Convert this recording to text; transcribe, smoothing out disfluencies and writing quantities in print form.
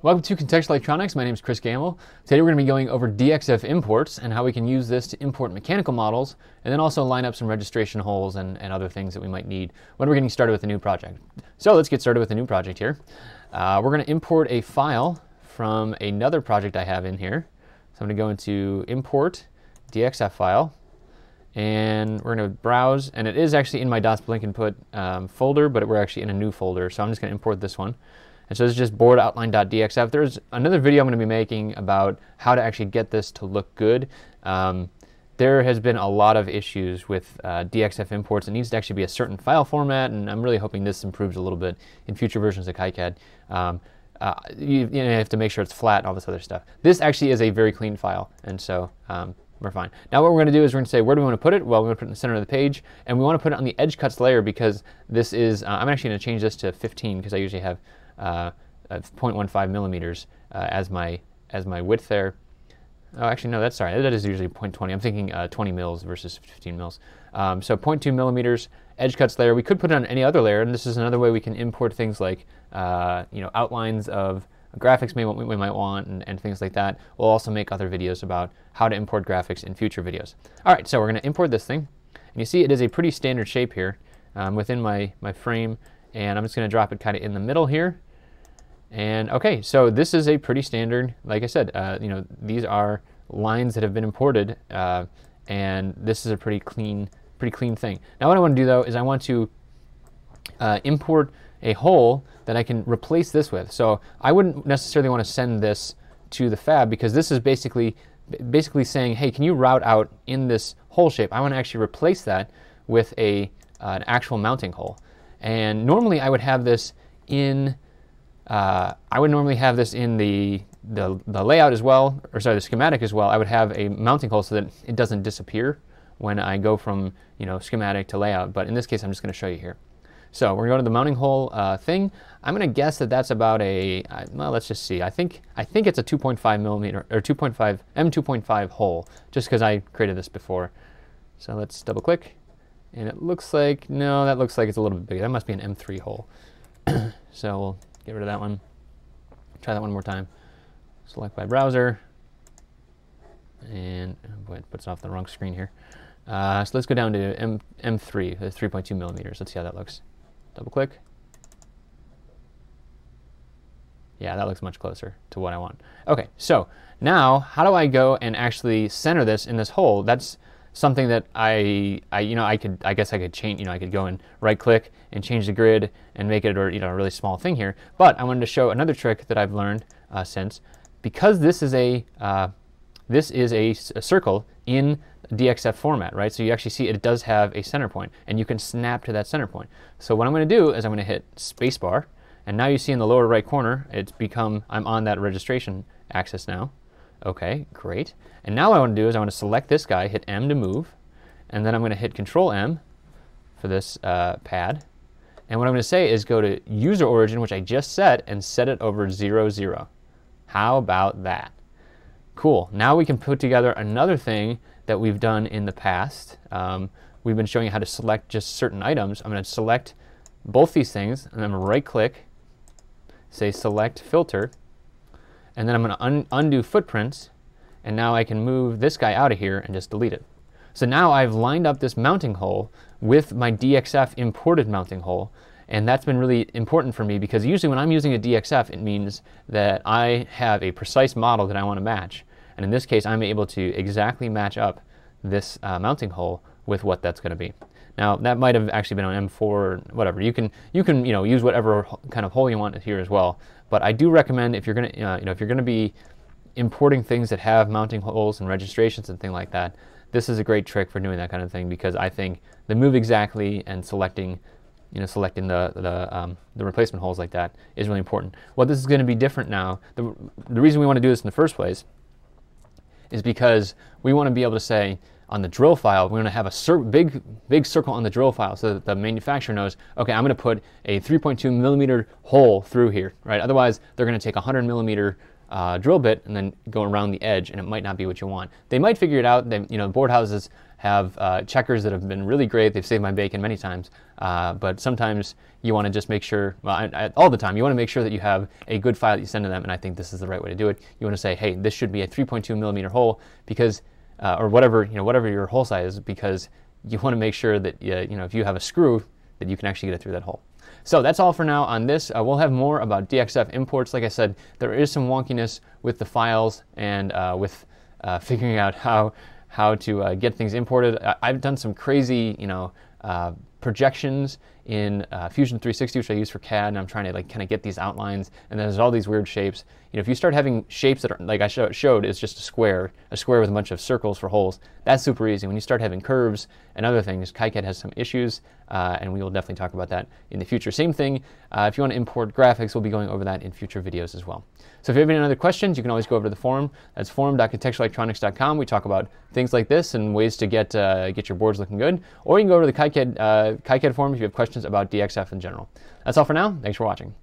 Welcome to Contextual Electronics. My name is Chris Gamble. Today we're going to be going over DXF imports and how we can use this to import mechanical models and then also line up some registration holes and other things that we might need when we're getting started with a new project. So let's get started with a new project here. We're going to import a file from another project I have in here. So I'm going to go into import DXF file and we're going to browse, and it is actually in my .blinknput folder, but we're actually in a new folder. So I'm just going to import this one. And so this is just board.outline.dxf. There's another video I'm going to be making about how to actually get this to look good. There has been a lot of issues with DXF imports. It needs to actually be a certain file format, and I'm really hoping this improves a little bit in future versions of KiCad. You have to make sure it's flat and all this other stuff. This actually is a very clean file, and so we're fine. Now what we're going to do is we're going to say, where do we want to put it? Well, we're going to put it in the center of the page, and we want to put it on the edge cuts layer because this is, I'm actually going to change this to 15 because I usually have 0.15 millimeters as my width there. Oh, actually no, that's sorry. That is usually 0.20. I'm thinking 20 mils versus 15 mils. So 0.2 millimeters edge cuts layer. We could put it on any other layer, and this is another way we can import things like outlines of graphics we might want and things like that. We'll also make other videos about how to import graphics in future videos. All right, so we're going to import this thing, and you see it is a pretty standard shape here within my frame, and I'm just going to drop it kind of in the middle here. And okay, so this is a pretty standard, like I said, these are lines that have been imported, and this is a pretty clean thing. Now what I want to do though is I want to import a hole that I can replace this with. So I wouldn't necessarily want to send this to the fab because this is basically saying, hey, can you route out in this hole shape? I want to actually replace that with an actual mounting hole. And normally I would have this in the layout as well, or sorry, the schematic as well. I would have a mounting hole so that it doesn't disappear when I go from schematic to layout. But in this case, I'm just going to show you here. So we're going to go to the mounting hole thing. I'm going to guess that that's about a well. Let's just see. I think it's a 2.5 millimeter or 2.5 M2.5 hole, just because I created this before. So let's double click, and it looks like no, that looks like it's a little bit bigger. That must be an M3 hole. So we'll get rid of that one. Try that one more time. Select by browser. And oh boy, it puts off the wrong screen here. So let's go down to M3, 3.2 millimeters. Let's see how that looks. Double click. Yeah, that looks much closer to what I want. Okay, so now how do I go and actually center this in this hole? That's something that I guess I could change. I could go and right click and change the grid and make it a really small thing here. But I wanted to show another trick that I've learned since, because this is a circle in DXF format, right? So you actually see it does have a center point, and you can snap to that center point. So what I'm going to do is I'm going to hit spacebar, and now you see in the lower right corner it's become I'm on that registration axis now. Okay, great. And now what I want to do is I want to select this guy, hit M to move, and then I'm going to hit Control M for this pad. And what I'm going to say is go to user origin, which I just set, and set it over 0, 0. How about that? Cool. Now we can put together another thing that we've done in the past. We've been showing you how to select just certain items. I'm going to select both these things, and I'm going to right click, say select filter, and then I'm going to undo footprints, and now I can move this guy out of here and just delete it. So now I've lined up this mounting hole with my DXF imported mounting hole, and that's been really important for me because usually when I'm using a DXF, it means that I have a precise model that I want to match. And in this case, I'm able to exactly match up this mounting hole with what that's going to be. Now that might have actually been on M4 or whatever. You can use whatever kind of hole you want here as well. But I do recommend if you're going to be importing things that have mounting holes and registrations and things like that, this is a great trick for doing that kind of thing because I think the move exactly and selecting the replacement holes like that is really important. Well, this is going to be different now. The reason we want to do this in the first place is because we want to be able to say, on the drill file, we're going to have a big circle on the drill file so that the manufacturer knows, okay, I'm going to put a 3.2 millimeter hole through here, right? Otherwise, they're going to take a 100 millimeter drill bit and then go around the edge, and it might not be what you want. They might figure it out. They, you know, board houses have checkers that have been really great. They've saved my bacon many times, but sometimes you want to just make sure, well, all the time, you want to make sure that you have a good file that you send to them, and I think this is the right way to do it. You want to say, hey, this should be a 3.2 millimeter hole because, or whatever, you know, whatever your hole size is, because you want to make sure that, you know, if you have a screw, that you can actually get it through that hole. So that's all for now on this. We'll have more about DXF imports. Like I said, there is some wonkiness with the files and with figuring out how to get things imported. I've done some crazy, you know, projections in Fusion 360, which I use for CAD, and I'm trying to like kind of get these outlines, and there's all these weird shapes. You know, if you start having shapes that are, like I showed, is just a square with a bunch of circles for holes, that's super easy. When you start having curves and other things, KiCad has some issues, and we will definitely talk about that in the future. Same thing, if you want to import graphics, we'll be going over that in future videos as well. So if you have any other questions, you can always go over to the forum. That's forum.contextualelectronics.com. We talk about things like this and ways to get your boards looking good, or you can go over to the KiCad forum if you have questions about DXF in general. That's all for now. Thanks for watching.